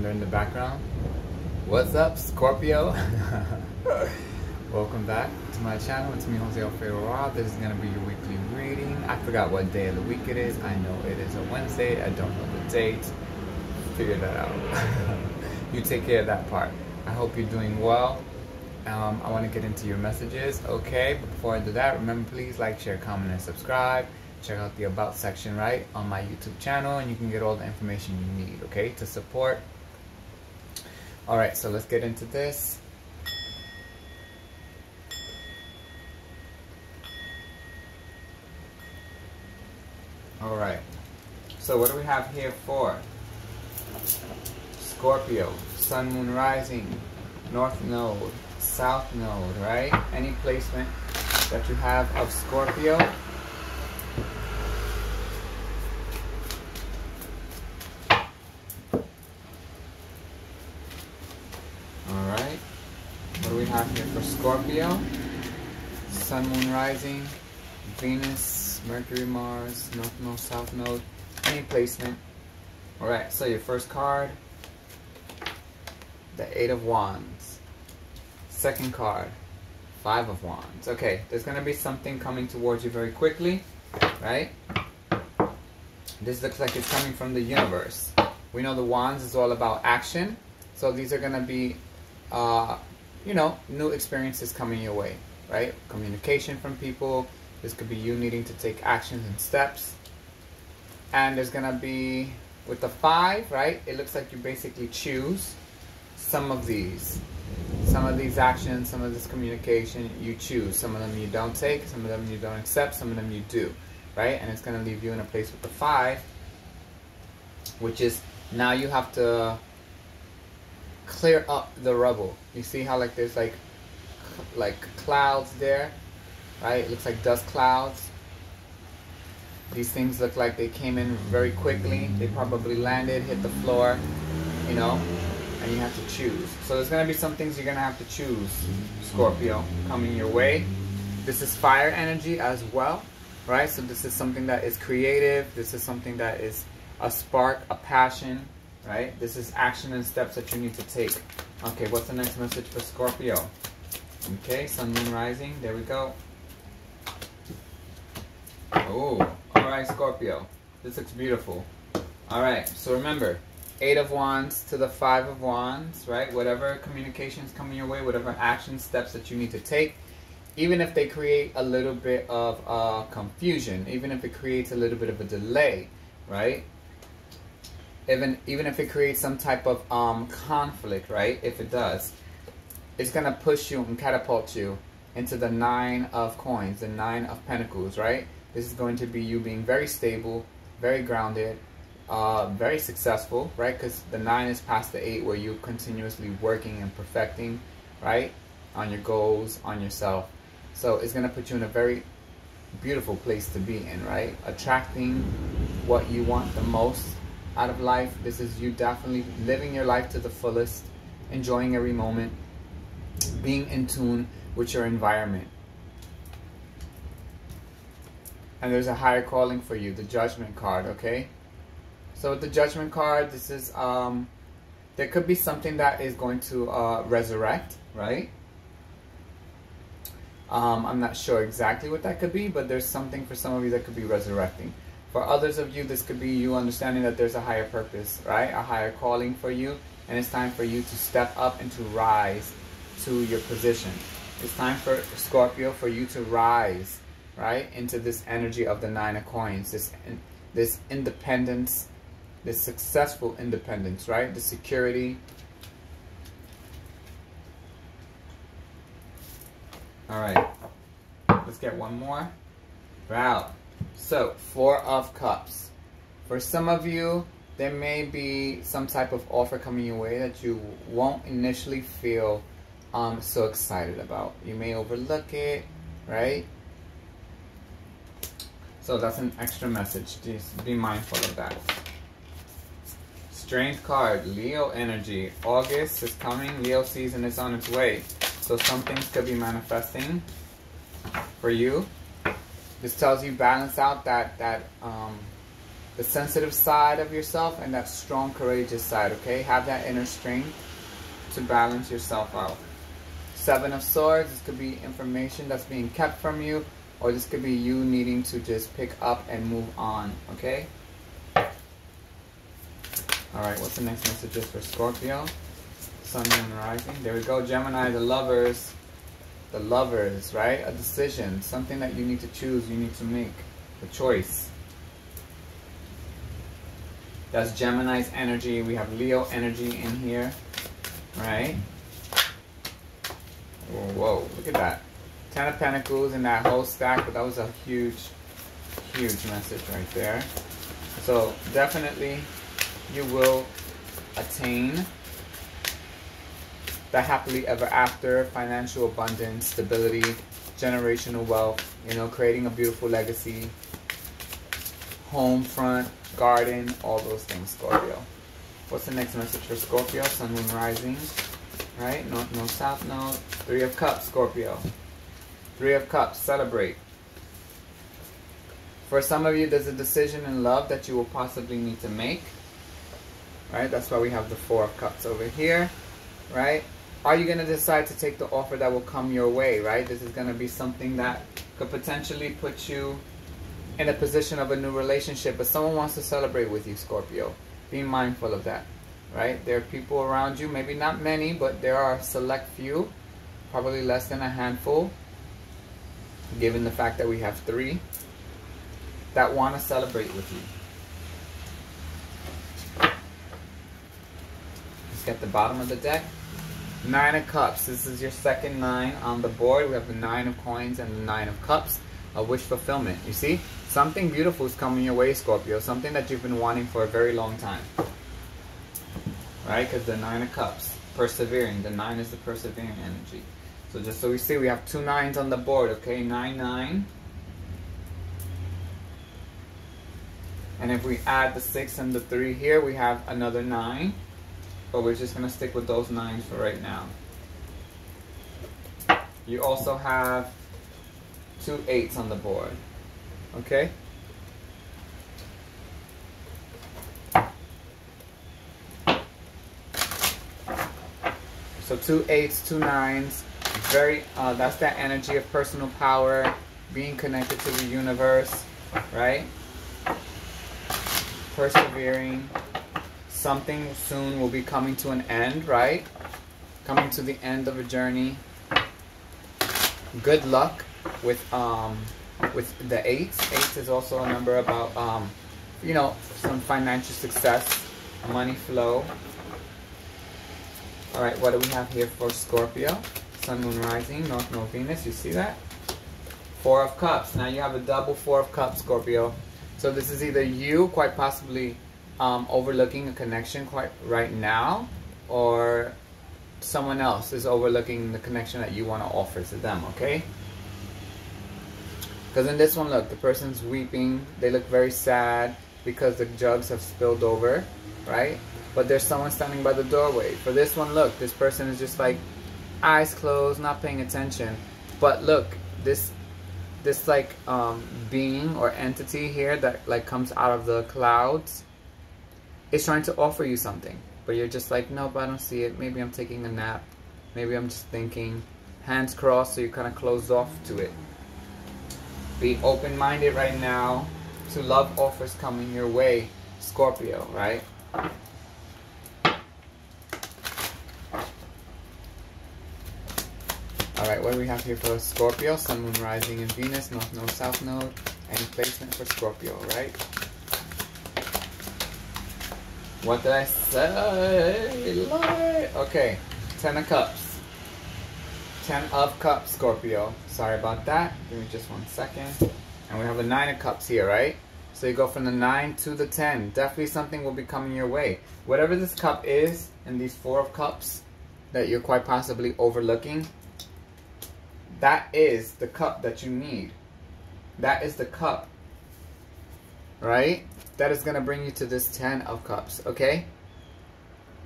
thunder in the background. What's up, Scorpio? Welcome back to my channel. It's me, Jose Alfredo Velez. This is going to be your weekly reading. I forgot what day of the week it is. I know it is a Wednesday. I don't know the date. Figure that out. You take care of that part. I hope you're doing well. I want to get into your messages, okay? But before I do that, remember, please like, share, comment, and subscribe. Check out the About section right on my YouTube channel, and you can get all the information you need, okay, to support. All right, so let's get into this. All right, so what do we have here for Scorpio? Sun, Moon, Rising, North Node, South Node, right? Any placement that you have of Scorpio. Alright, what do we have here for Scorpio? Sun, Moon, Rising, Venus, Mercury, Mars, North Node, South Node, any placement. Alright, so your first card, the 8 of Wands. Second card, 5 of Wands. Okay, there's going to be something coming towards you very quickly, right? This looks like it's coming from the universe. We know the Wands is all about action, so these are going to be, you know, new experiences coming your way, right? Communication from people. This could be you needing to take actions and steps. And there's going to be, with the 5, right, it looks like you basically choose some of these actions, some of this communication. You choose some of them, you don't take some of them, you don't accept some of them, you do, right? And it's going to leave you in a place with the 5, which is now you have to clear up the rubble. You see how like there's like clouds there, right? It looks like dust clouds. These things look like they came in very quickly. They probably landed, hit the floor, you know. And you have to choose. So there's going to be some things you're going to have to choose, Scorpio, coming your way. This is fire energy as well, right? So this is something that is creative. This is something that is a spark, a passion, right? This is action and steps that you need to take. Okay, what's the next message for Scorpio? Okay, Sun, Moon, Rising. There we go. Oh, all right, Scorpio. This looks beautiful. All right, so remember, 8 of Wands to the 5 of Wands, right? Whatever communications coming your way, whatever action steps that you need to take, even if they create a little bit of confusion, even if it creates a little bit of a delay, right? Even if it creates some type of conflict, right? If it does, it's going to push you and catapult you into the 9 of Coins, the 9 of Pentacles, right? This is going to be you being very stable, very grounded, very successful, right? Because the 9 is past the 8, where you're continuously working and perfecting, right, on your goals, on yourself. So it's going to put you in a very beautiful place to be in, right? Attracting what you want the most out of life. This is you definitely living your life to the fullest, enjoying every moment, being in tune with your environment. And there's a higher calling for you, the Judgment card, okay? So with the Judgment card, this is, there could be something that is going to resurrect, right? I'm not sure exactly what that could be, but there's something for some of you that could be resurrecting. For others of you, this could be you understanding that there's a higher purpose, right? A higher calling for you, and it's time for you to step up and to rise to your position. It's time for Scorpio, for you to rise, right? Into this energy of the 9 of Coins, this independence, the successful independence, right? The security. All right, let's get one more. Wow. So 4 of Cups. For some of you, there may be some type of offer coming your way that you won't initially feel so excited about. You may overlook it, right? So that's an extra message. Just be mindful of that. Strength card, Leo energy. August is coming. Leo season is on its way. So some things could be manifesting for you. This tells you balance out that the sensitive side of yourself and that strong, courageous side, okay? Have that inner strength to balance yourself out. 7 of Swords, this could be information that's being kept from you, or this could be you needing to just pick up and move on, okay? Alright, what's the next message is for Scorpio? Sun, Moon, Rising. There we go. Gemini, the Lovers. The Lovers, right? A decision. Something that you need to choose. You need to make a choice. That's Gemini's energy. We have Leo energy in here, right? Whoa, look at that. 10 of Pentacles in that whole stack, but that was a huge, huge message right there. So definitely you will attain the happily ever after, financial abundance, stability, generational wealth, you know, creating a beautiful legacy, home front, garden, all those things, Scorpio. What's the next message for Scorpio? Sun, Moon, Rising. Right? North, North, South, North. 3 of Cups, Scorpio. 3 of Cups, celebrate. For some of you, there's a decision in love that you will possibly need to make. Right? That's why we have the 4 of Cups over here. Right? Are you going to decide to take the offer that will come your way? Right? This is going to be something that could potentially put you in a position of a new relationship. But someone wants to celebrate with you, Scorpio. Be mindful of that. Right? There are people around you, maybe not many, but there are a select few, probably less than a handful, given the fact that we have 3 that want to celebrate with you. Let's get the bottom of the deck. 9 of Cups. This is your second 9 on the board. We have the 9 of Coins and the 9 of Cups. A wish fulfillment. You see? Something beautiful is coming your way, Scorpio. Something that you've been wanting for a very long time. Right, because the 9 of Cups, persevering. The 9 is the persevering energy. So just so we see, we have two 9s on the board, okay? 9, 9. And if we add the 6 and the 3 here, we have another 9. But we're just going to stick with those 9s for right now. You also have two 8s on the board, okay? So 2 8s, 2 9s, very, that's that energy of personal power, being connected to the universe, right? Persevering, something soon will be coming to an end, right? Coming to the end of a journey. Good luck with the 8s. 8 is also a number about, you know, some financial success, money flow. Alright, what do we have here for Scorpio? Sun, Moon, Rising, North, North, Venus. You see that? 4 of Cups. Now you have a double 4 of Cups, Scorpio. So this is either you quite possibly overlooking a connection quite right now, or someone else is overlooking the connection that you want to offer to them, okay? Because in this one, look, the person's weeping. They look very sad because the jugs have spilled over, right? But there's someone standing by the doorway. For this one, look, this person is just like eyes closed, not paying attention. But look, this like being or entity here that like comes out of the clouds is trying to offer you something. But you're just like, nope, I don't see it. Maybe I'm taking a nap. Maybe I'm just thinking. Hands crossed, so you're kind of closed off to it. Be open-minded right now to love offers coming your way, Scorpio, right? Alright, what do we have here for Scorpio? Sun, Moon, Rising, and Venus. North, North, South Node. Any placement for Scorpio, right? What did I say? Lord. Okay, 10 of Cups. 10 of Cups, Scorpio. Sorry about that. Give me just 1 second. And we have a 9 of Cups here, right? So you go from the 9 to the 10. Definitely something will be coming your way. Whatever this cup is, and these 4 of Cups that you're quite possibly overlooking, that is the cup that you need. That is the cup, right? That is going to bring you to this 10 of Cups, okay?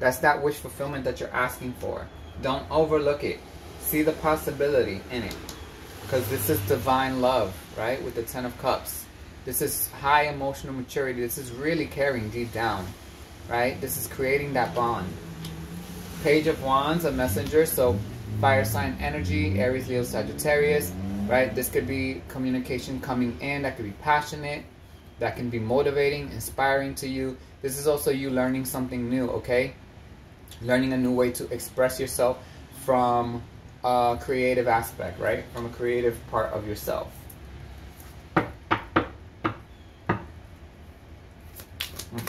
That's that wish fulfillment that you're asking for. Don't overlook it. See the possibility in it. Because this is divine love, right? With the 10 of Cups. This is high emotional maturity. This is really caring deep down, right? This is creating that bond. Page of Wands, a messenger, so fire sign energy, Aries, Leo, Sagittarius, right? This could be communication coming in, that could be passionate, that can be motivating, inspiring to you. This is also you learning something new, okay? Learning a new way to express yourself from a creative aspect, right? From a creative part of yourself.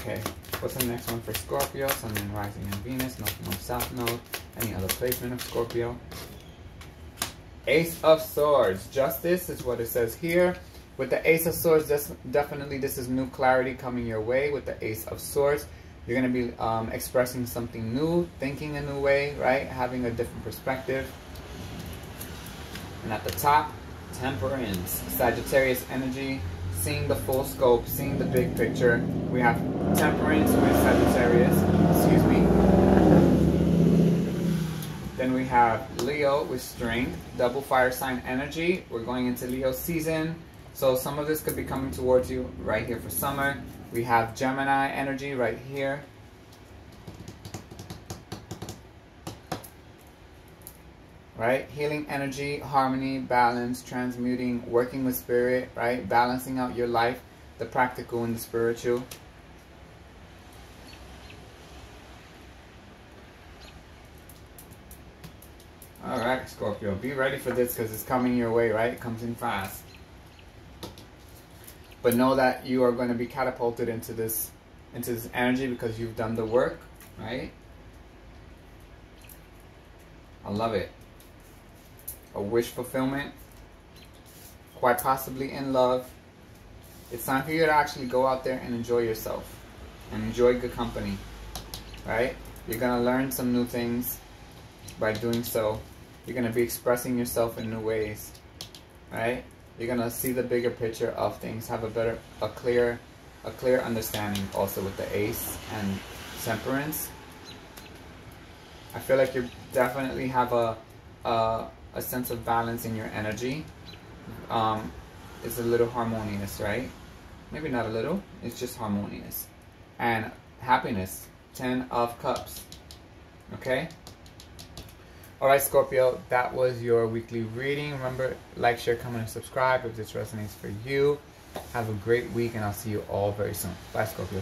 Okay, what's the next one for Scorpio? Sun, Moon, Rising, and Venus, North Node, South Node, any other placement of Scorpio. Ace of Swords, justice is what it says here. With the Ace of Swords, definitely this is new clarity coming your way. With the Ace of Swords, you're going to be expressing something new, thinking a new way, right? Having a different perspective. And at the top, Temperance, Sagittarius energy, seeing the full scope, seeing the big picture. We have Temperance with Sagittarius, excuse me. Then we have Leo with Strength, double fire sign energy. We're going into Leo season. So some of this could be coming towards you right here for summer. We have Gemini energy right here. Right? Healing energy, harmony, balance, transmuting, working with spirit, right? Balancing out your life, the practical and the spiritual. All right, Scorpio, be ready for this because it's coming your way, right? It comes in fast. But know that you are going to be catapulted into this energy because you've done the work, right? I love it. A wish fulfillment, quite possibly in love. It's time for you to actually go out there and enjoy yourself and enjoy good company, right? You're going to learn some new things by doing so. You're going to be expressing yourself in new ways, right? You're going to see the bigger picture of things, have a clear understanding also with the Ace and Temperance. I feel like you definitely have a sense of balance in your energy. It's a little harmonious, right? Maybe not a little, it's just harmonious. And happiness, 10 of Cups, okay? Alright Scorpio, that was your weekly reading. Remember, like, share, comment, and subscribe if this resonates for you. Have a great week and I'll see you all very soon. Bye Scorpio.